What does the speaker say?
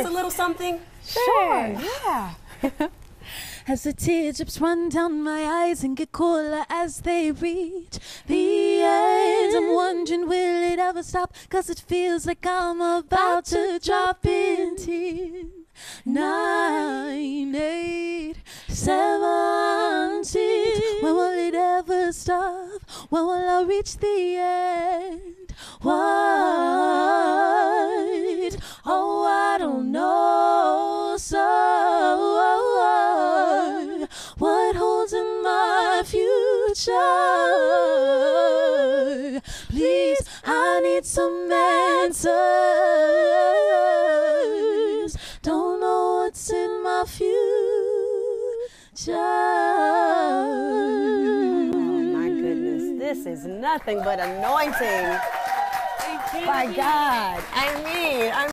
us a little something? Sure, yeah. As the teardrops run down my eyes and get cooler as they reach the end, I'm wondering, will it ever stop? 'Cause it feels like I'm about to drop in 10, 9, 8, 7, 6. When will it ever stop? When will I reach the end? What? Oh, I don't know. So what holds in my future? Please, I need some answers. Don't know what's in my future. Oh my goodness, this is nothing but anointing. By God, I mean,